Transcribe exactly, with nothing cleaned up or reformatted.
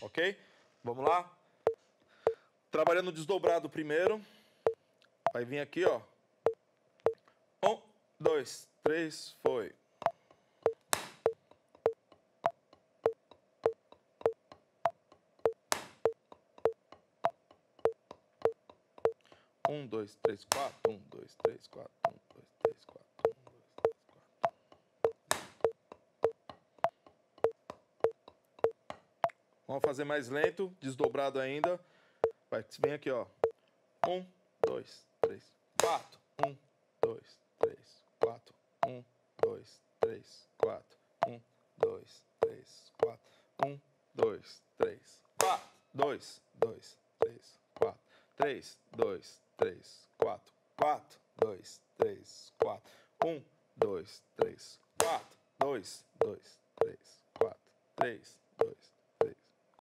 ok? Vamos lá? Trabalhando desdobrado primeiro. Vai vir aqui, ó. Um, dois, três, foi. Um, dois, três, quatro. Um, dois, três, quatro. Um, dois, três, quatro. Vamos fazer mais lento, desdobrado ainda. Vai, vem aqui, ó. Um, dois, três, quatro. Um, dois, três, quatro. Um, dois, três, quatro. Um, dois, três, quatro. Um, dois, três, quatro. Dois, dois, três, quatro. Três, dois, três, quatro. Quatro, dois, três, quatro. Um, dois, três, quatro. Dois, dois, três, quatro. Três, dois.